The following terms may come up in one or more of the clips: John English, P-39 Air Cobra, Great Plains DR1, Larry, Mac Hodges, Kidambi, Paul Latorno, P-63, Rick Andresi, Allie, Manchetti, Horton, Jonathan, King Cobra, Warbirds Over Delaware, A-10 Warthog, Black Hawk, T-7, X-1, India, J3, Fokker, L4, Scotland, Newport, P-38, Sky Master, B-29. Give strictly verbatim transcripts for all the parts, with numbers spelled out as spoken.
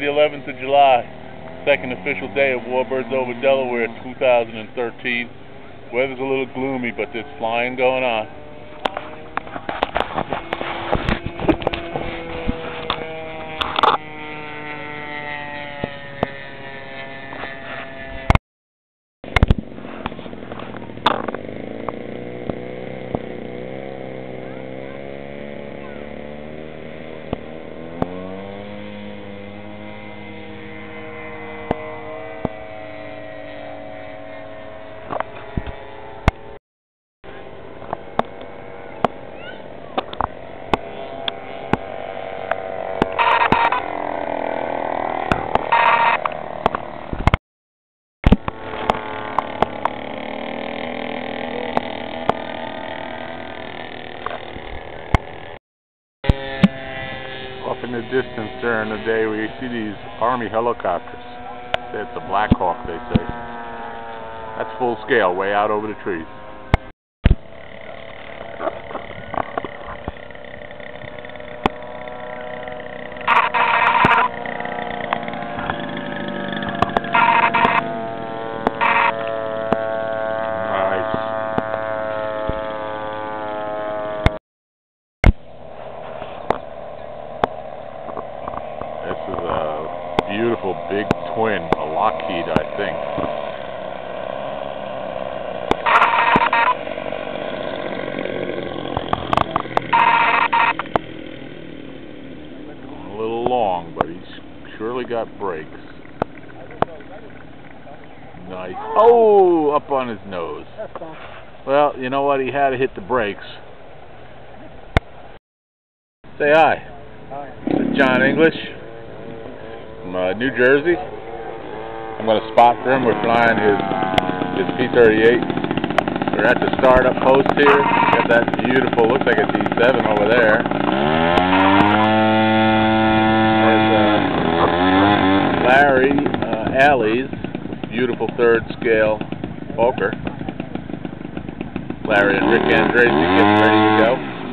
The eleventh of July, second official day of Warbirds Over Delaware two thousand thirteen. Weather's a little gloomy, but there's flying going on. In the distance during the day, we see these Army helicopters. It's a Black Hawk, they say. That's full scale, way out over the trees. On his nose. Well, you know what? He had to hit the brakes. Say hi. Hi. This is John English from uh, New Jersey. I'm going to spot for him. We're flying his, his P thirty-eight. We're at the startup post here. Got that beautiful, looks like a T seven over there. There's uh, Larry, uh, Allie's beautiful third scale Fokker. Larry and Rick Andresi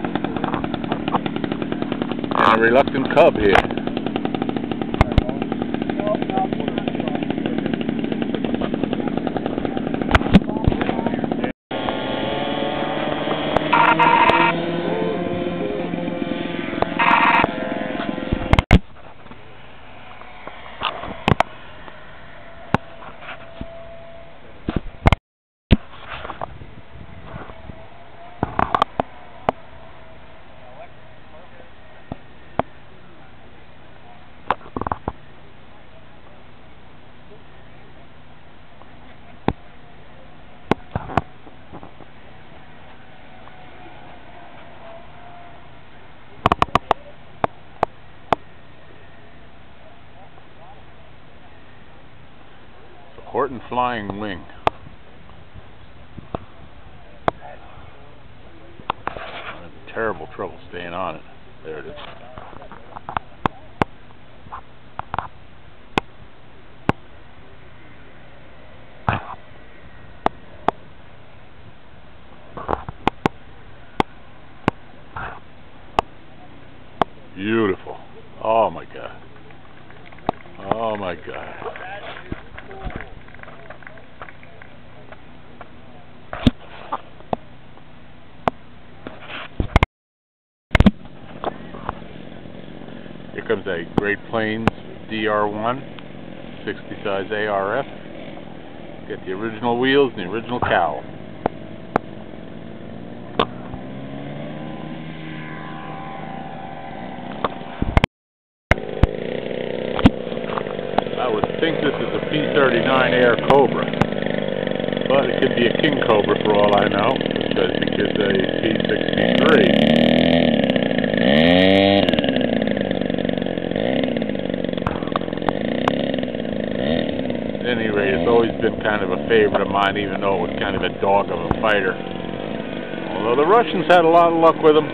getting ready to go. And a reluctant cub here. Horton flying wing. I have terrible trouble staying on it. There it is. Beautiful. Oh my God. Oh my God. Comes a Great Plains D R one, sixty size A R F. Get the original wheels and the original cowl. I would think this is a P thirty-nine Air Cobra, but it could be a King Cobra for all I know, because I think it's a P sixty-three. any rate, it's always been kind of a favorite of mine, even though it was kind of a dog of a fighter. Although the Russians had a lot of luck with them.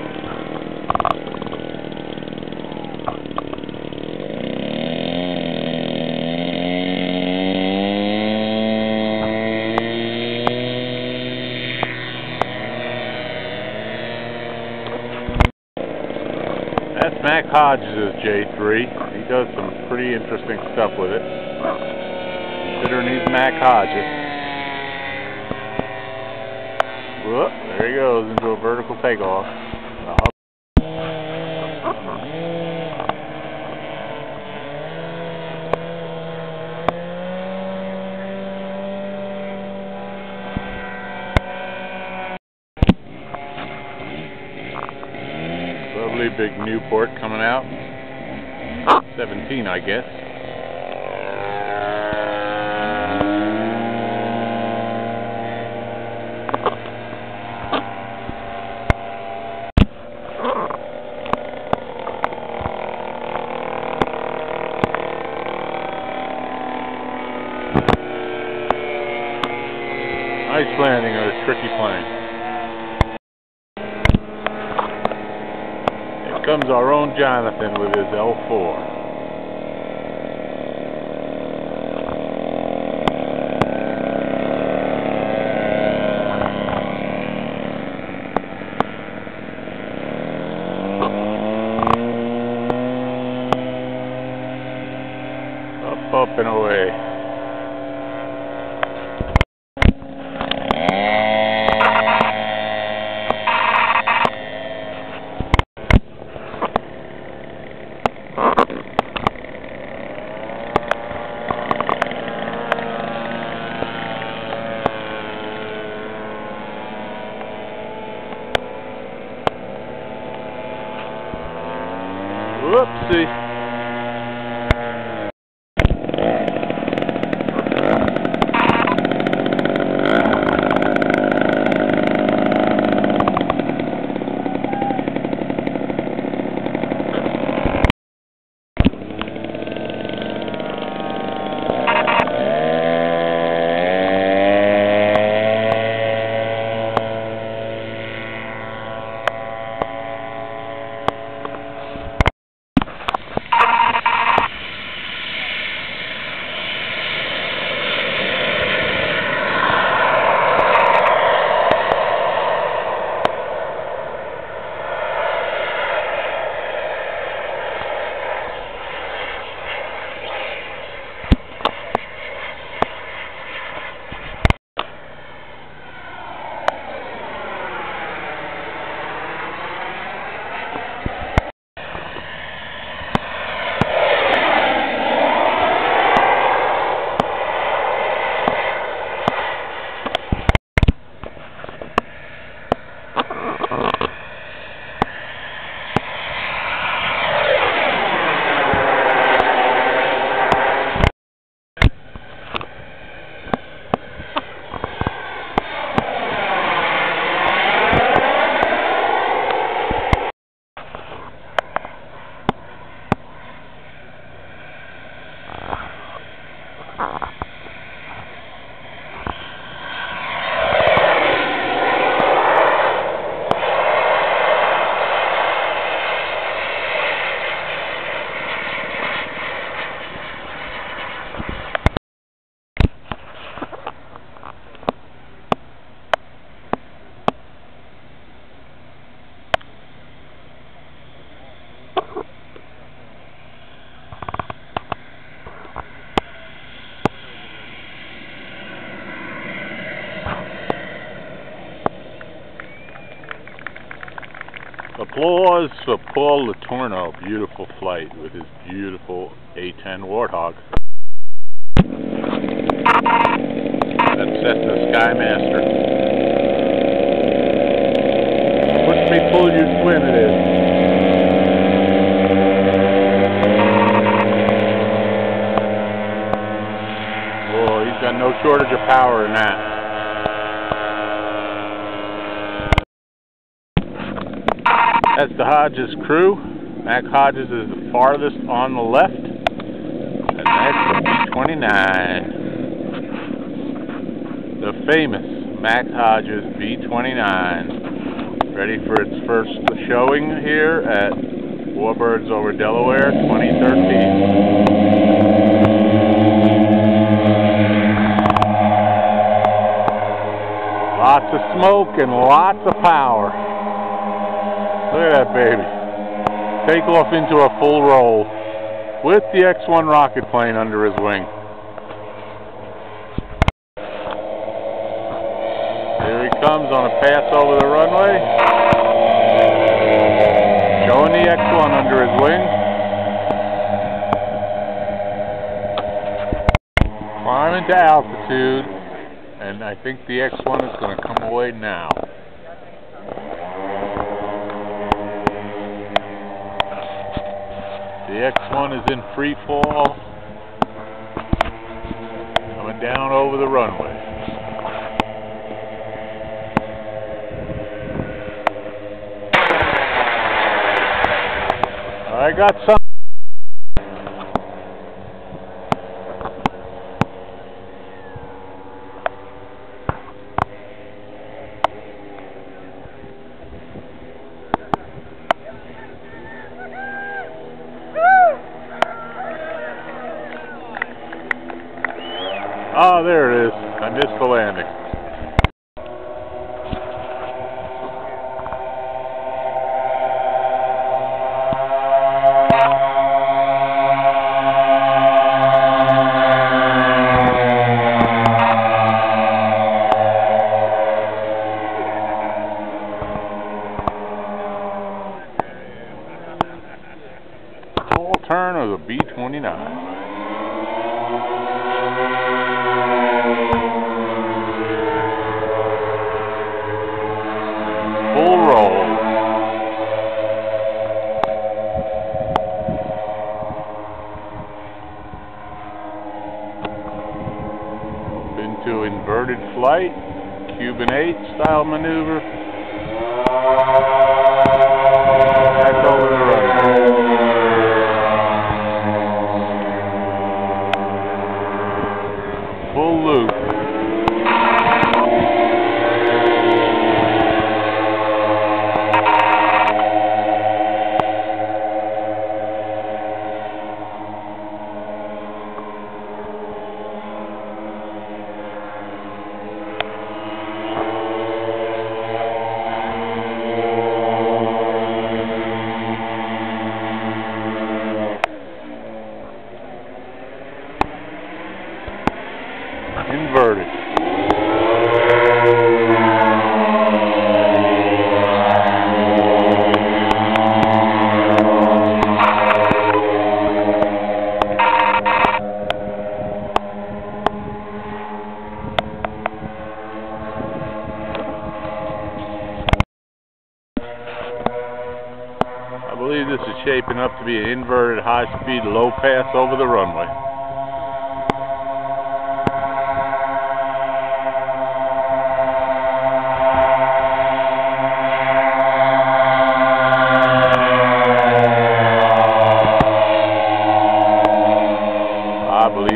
That's Mac Hodges' J three. He does some pretty interesting stuff with it, considering he's Mac Hodges. Whoop, there he goes into a vertical takeoff. Big Newport coming out. seventeen, I guess. Nice landing on a tricky plane. Comes our own Jonathan with his L four. Up, up and away. Whoopsie. Applause for Paul Latorno, beautiful flight with his beautiful A ten Warthog. That's setting the Sky Master. Push me, pull you, swim it is. Oh, he's got no shortage of power in that. That's the Hodges crew. Mac Hodges is the farthest on the left, and that's the B twenty-nine. famous Mac Hodges B twenty-nine, ready for its first showing here at Warbirds Over Delaware twenty thirteen. Lots of smoke and lots of power. Look at that baby. Take off into a full roll with the X one rocket plane under his wing. Here he comes on a pass over the runway. Showing the X one under his wing. Climbing to altitude. And I think the X one is going to come away now. The X one is in free fall, coming down over the runway. I got some. Oh, there it is. I missed the landing. Full turn of the B twenty-nine. Into inverted flight, Cuban eight style maneuver. Back over the runway. Full loop. Inverted. I believe this is shaping up to be an inverted high-speed low pass over the runway.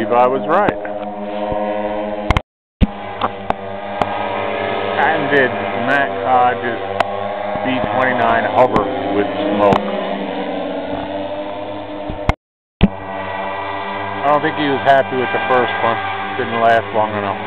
I was right. Patented Mac Hodges B twenty-nine hover with smoke. I don't think he was happy with the first one. Didn't last long enough.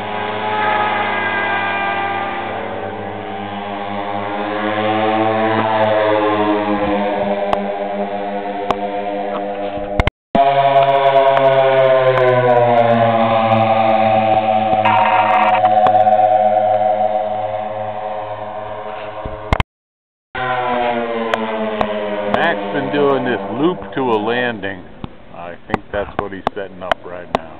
Doing this loop to a landing. I think that's what he's setting up right now.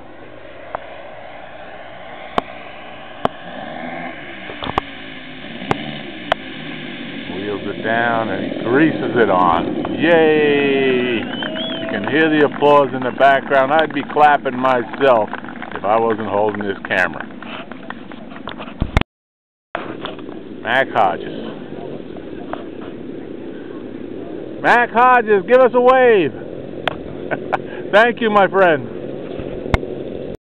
Wheels it down and he greases it on. Yay! You can hear the applause in the background. I'd be clapping myself if I wasn't holding this camera. Mac Hodges. Mac Hodges, give us a wave. Thank you, my friend.